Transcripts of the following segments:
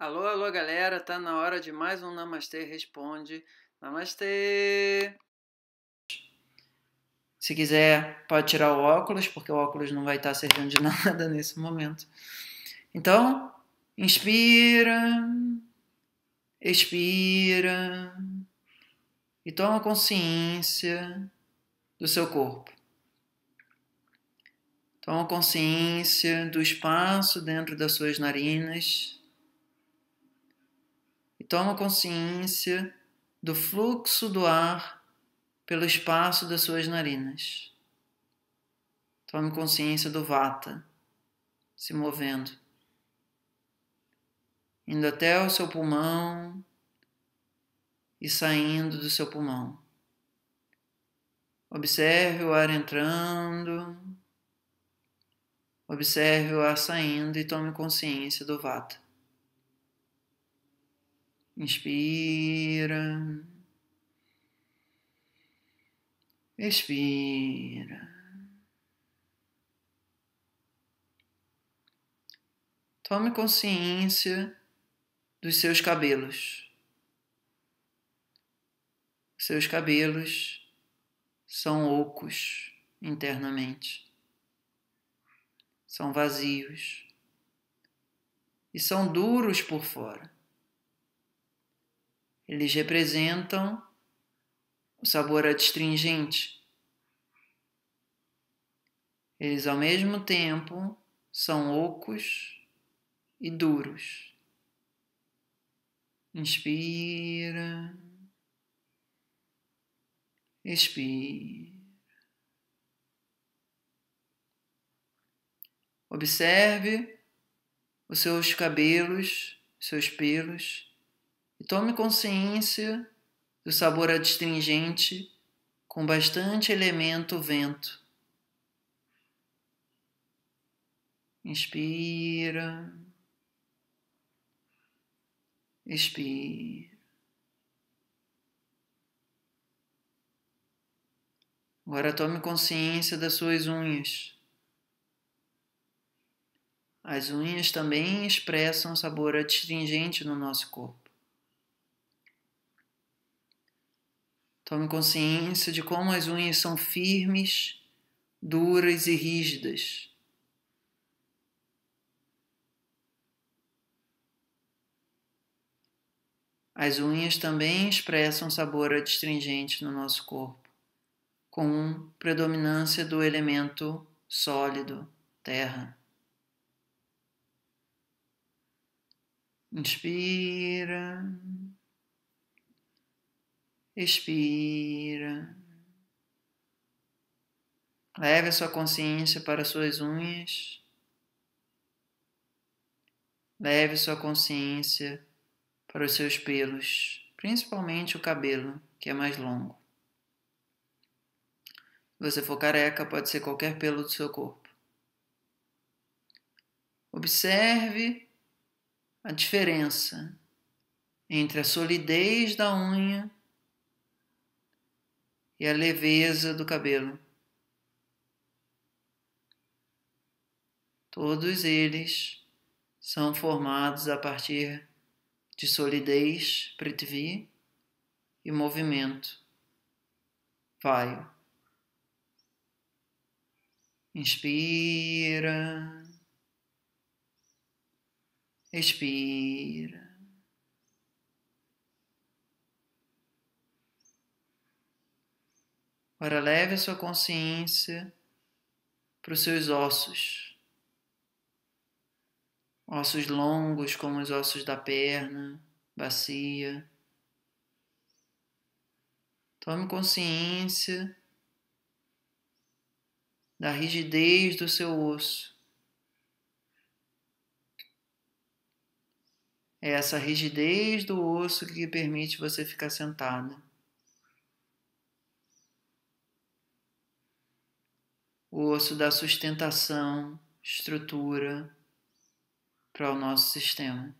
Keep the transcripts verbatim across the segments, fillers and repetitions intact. Alô, alô galera, tá na hora de mais um Namaste Responde. Namastê! Se quiser, pode tirar o óculos, porque o óculos não vai estar servindo de nada nesse momento. Então, inspira, expira e toma consciência do seu corpo. Toma consciência do espaço dentro das suas narinas e toma consciência do fluxo do ar pelo espaço das suas narinas. Tome consciência do vata se movendo, indo até o seu pulmão e saindo do seu pulmão. Observe o ar entrando. Observe o ar saindo e tome consciência do vata. Inspira. Expira. Tome consciência dos seus cabelos. Seus cabelos são ocos internamente. São vazios e são duros por fora. Eles representam o sabor adstringente. Eles, ao mesmo tempo, são ocos e duros. Inspira. Expira. Observe os seus cabelos, os seus pelos, e tome consciência do sabor adstringente com bastante elemento vento. Inspira. Expira. Agora tome consciência das suas unhas. As unhas também expressam sabor adstringente no nosso corpo. Tome consciência de como as unhas são firmes, duras e rígidas. As unhas também expressam sabor adstringente no nosso corpo, com predominância do elemento sólido, terra. Inspira, expira, leve a sua consciência para as suas unhas, leve sua consciência para os seus pelos, principalmente o cabelo, que é mais longo. Se você for careca, pode ser qualquer pelo do seu corpo. Observe a diferença entre a solidez da unha e a leveza do cabelo. Todos eles são formados a partir de solidez, prithvi, e movimento, vaio. Inspira. Expira. Agora leve a sua consciência para os seus ossos. Ossos longos como os ossos da perna, bacia. Tome consciência da rigidez do seu osso. É essa rigidez do osso que permite você ficar sentada. O osso dá sustentação, estrutura para o nosso sistema.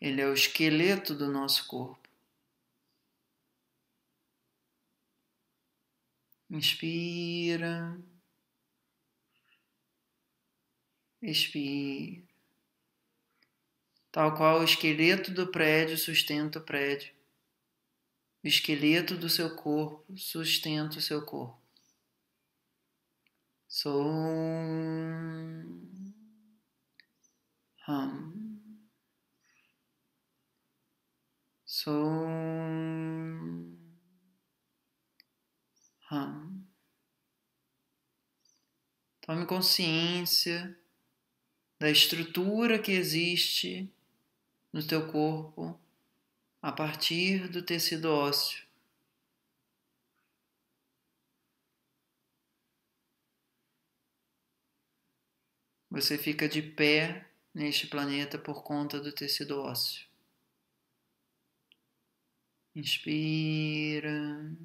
Ele é o esqueleto do nosso corpo. Inspira. Expira. tal qual o esqueleto do prédio sustenta o prédio. O esqueleto do seu corpo sustenta o seu corpo. So Ham. So Ham. Tome consciência da estrutura que existe no teu corpo a partir do tecido ósseo. Você fica de pé neste planeta por conta do tecido ósseo. Inspira.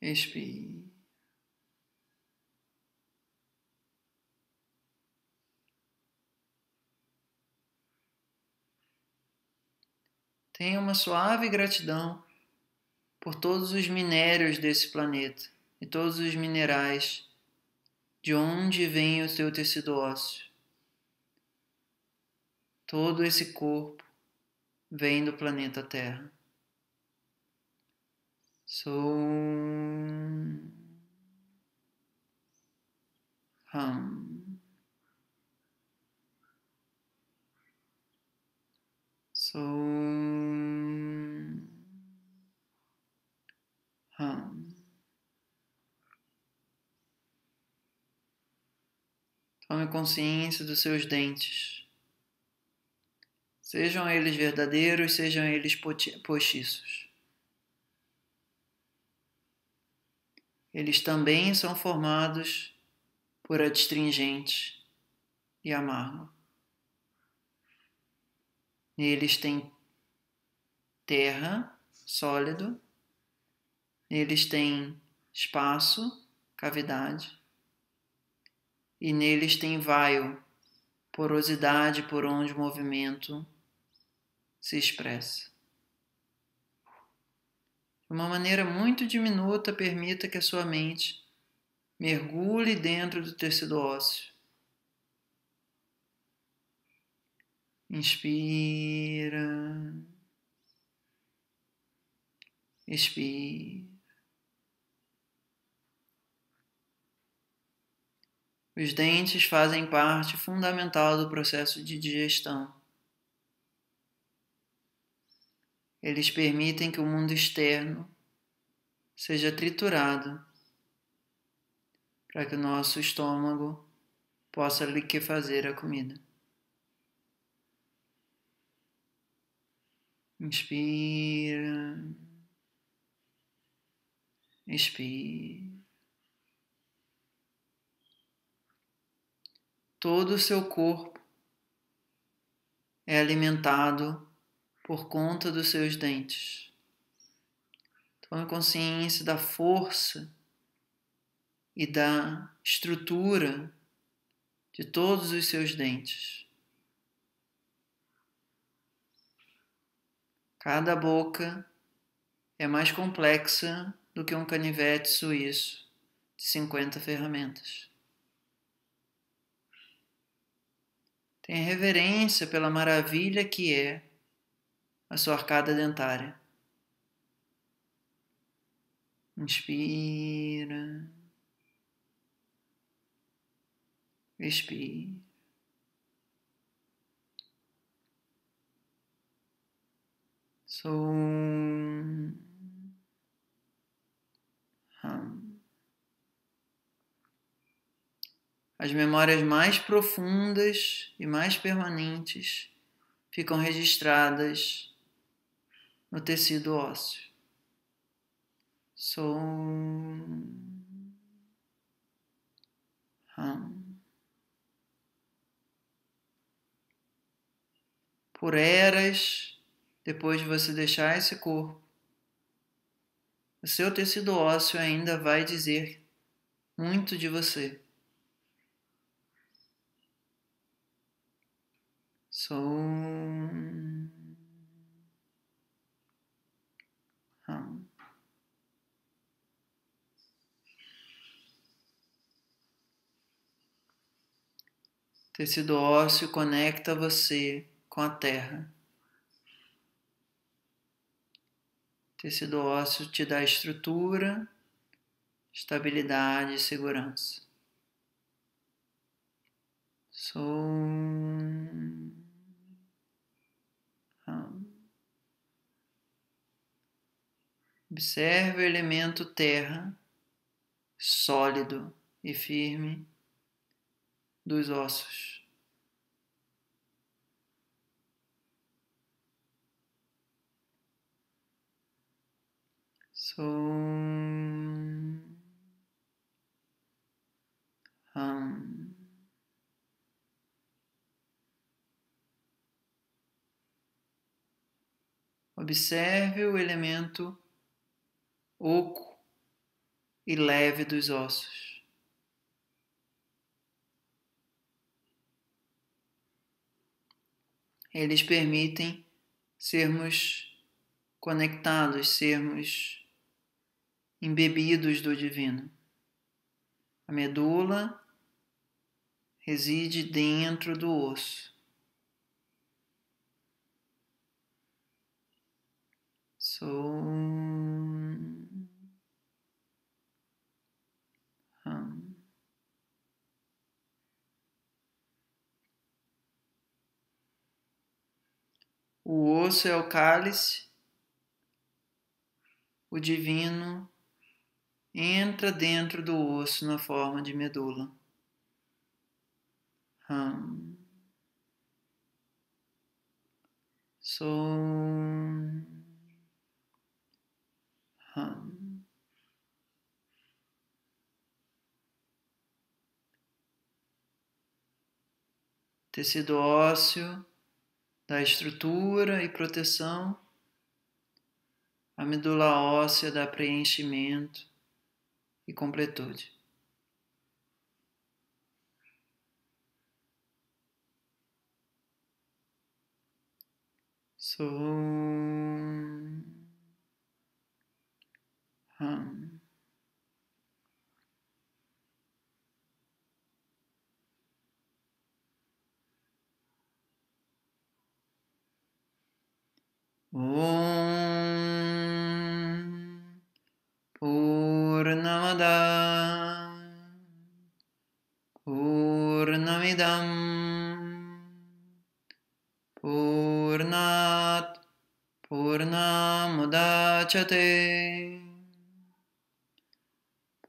Expira. Tenha uma suave gratidão por todos os minérios desse planeta e todos os minerais de onde vem o seu tecido ósseo. Todo esse corpo vem do planeta Terra. So Ham. So Ham. Tome consciência dos seus dentes. Sejam eles verdadeiros, sejam eles postiços. Eles também são formados por adstringente e amargo. Neles tem terra, sólido. Neles tem espaço, cavidade. E neles tem vaio, porosidade por onde o movimento se expressa. De uma maneira muito diminuta, permita que a sua mente mergulhe dentro do tecido ósseo. Inspira. Expira. Os dentes fazem parte fundamental do processo de digestão. Eles permitem que o mundo externo seja triturado para que o nosso estômago possa liquefazer a comida. Inspira. Expira. Todo o seu corpo é alimentado por conta dos seus dentes. Tome consciência da força e da estrutura de todos os seus dentes. Cada boca é mais complexa do que um canivete suíço de cinquenta ferramentas. Tenha reverência pela maravilha que é a sua arcada dentária. Inspira. Expira. So Ham. As memórias mais profundas e mais permanentes ficam registradas no tecido ósseo. So Ham. Por eras, depois de você deixar esse corpo, o seu tecido ósseo ainda vai dizer muito de você. So Ham. Tecido ósseo conecta você com a terra. Tecido ósseo te dá estrutura, estabilidade e segurança. So Ham. Observe o elemento terra, sólido e firme dos ossos. So Ham. Observe o elemento oco e leve dos ossos. Eles permitem sermos conectados, sermos embebidos do divino. A medula reside dentro do osso. So Ham. O osso é o cálice, o divino entra dentro do osso na forma de medula. Ham. So Ham. Tecido ósseo dá estrutura e proteção, a medula óssea dá preenchimento e completude. So Ham. Om Purnamadaha Purnamidam Purnat Purnamudachyate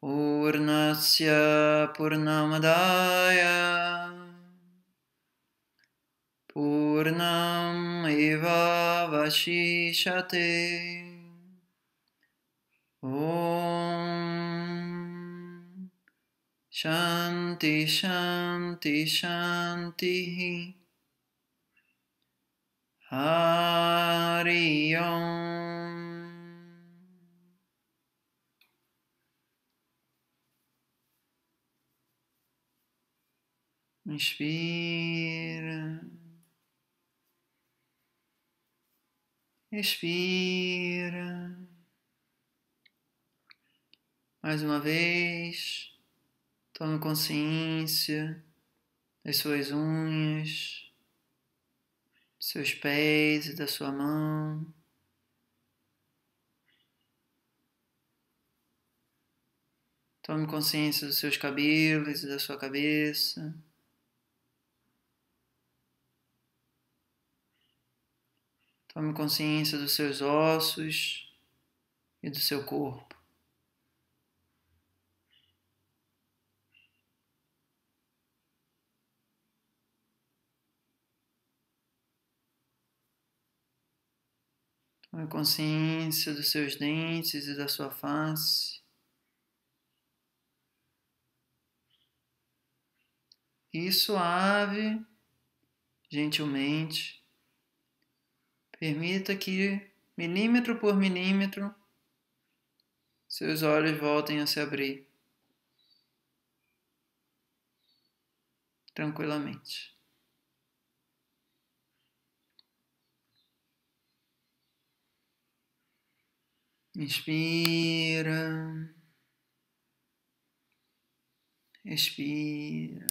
PURNASYA PURNAMADAYA PURNAMEVA VASHISHYATE Om Shanti Shanti Shanti Hari Om. Inspira, expira, mais uma vez, tome consciência das suas unhas, dos seus pés e da sua mão. Tome consciência dos seus cabelos e da sua cabeça. Tome consciência dos seus ossos e do seu corpo. Tome consciência dos seus dentes e da sua face. E suave, gentilmente, permita que, milímetro por milímetro, seus olhos voltem a se abrir, tranquilamente. Inspira, expira.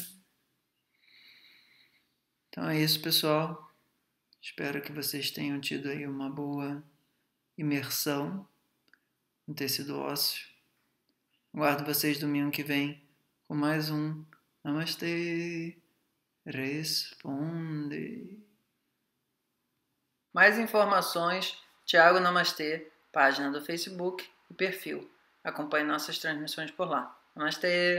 Então é isso, pessoal. Espero que vocês tenham tido aí uma boa imersão no tecido ósseo. Aguardo vocês domingo que vem com mais um Namaste Responde. Mais informações, Tiago Namastê, página do Facebook e perfil. Acompanhe nossas transmissões por lá. Namastê!